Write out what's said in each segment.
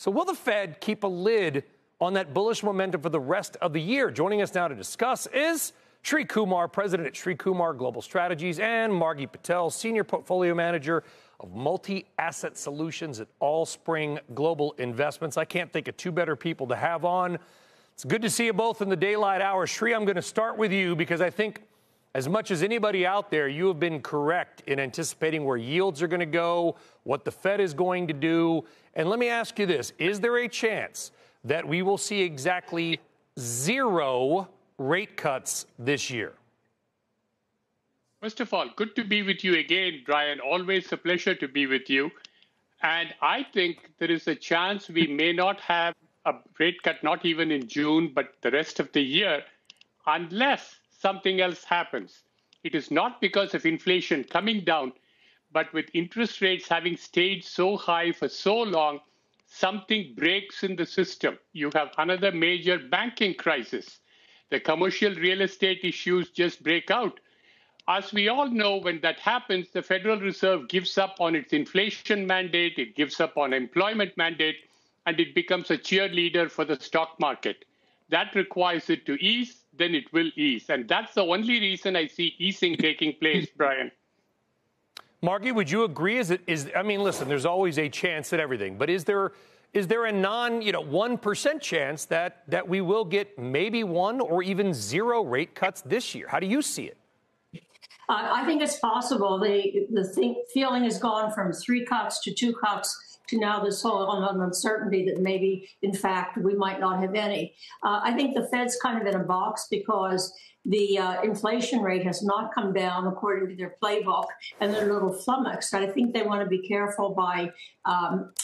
So will the Fed keep a lid on that bullish momentum for the rest of the year? Joining us now to discuss is Sri-Kumar, president at Sri-Kumar Global Strategies, and Margaret Patel, senior portfolio manager of multi-asset solutions at Allspring Global Investments. I can't think of two better people to have on. It's good to see you both in the daylight hour. Sri, I'm going to start with you because I think as much as anybody out there, you have been correct in anticipating where yields are going to go, what the Fed is going to do. And let me ask you this. Is there a chance that we will see exactly zero rate cuts this year? First of all, good to be with you again, Brian. Always a pleasure to be with you. And I think there is a chance we may not have a rate cut, not even in June, but the rest of the year, unless something else happens. It is not because of inflation coming down, but with interest rates having stayed so high for so long, something breaks in the system. You have another major banking crisis. The commercial real estate issues just break out. As we all know, when that happens, the Federal Reserve gives up on its inflation mandate, it gives up on employment mandate, and it becomes a cheerleader for the stock market. That requires it to ease, then it will ease. And that's the only reason I see easing taking place, Brian. Margie, would you agree? I mean, listen, there's always a chance at everything. But is there a non-1% chance that we will get maybe one or even zero rate cuts this year? How do you see it? I think it's possible. The feeling has gone from 3 cuts to 2 cuts. Now this whole uncertainty that maybe, in fact, we might not have any. I think the Fed's kind of in a box because the inflation rate has not come down according to their playbook, and they're a little flummoxed. I think they want to be careful by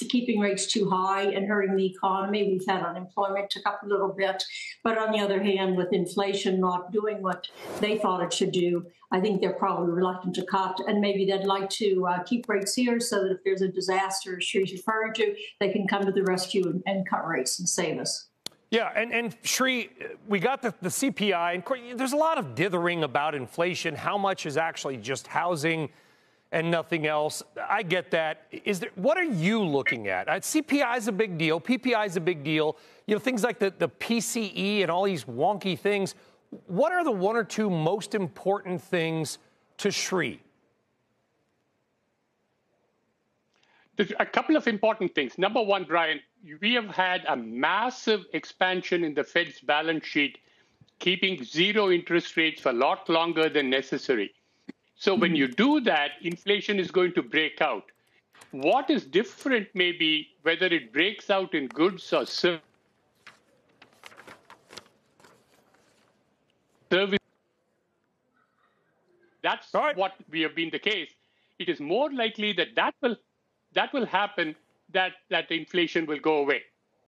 keeping rates too high and hurting the economy. We've had unemployment tick up a little bit, but on the other hand, with inflation not doing what they thought it should do, I think they're probably reluctant to cut, and maybe they'd like to keep rates here so that if there's a disaster, as Sri's referring to, they can come to the rescue and cut rates and save us. Yeah, and Sri, we got the CPI, and of course, there's a lot of dithering about inflation. How much is actually just housing and nothing else? I get that. What are you looking at? CPI is a big deal. PPI is a big deal. You know, things like the PCE and all these wonky things. What are the one or two most important things to Sri? There's a couple of important things. Number one, Brian, we have had a massive expansion in the Fed's balance sheet, keeping zero interest rates for a lot longer than necessary. So when you do that, inflation is going to break out. What is different may be whether it breaks out in goods or services. That's what we have been the case. It is more likely that that will happen, that inflation will go away.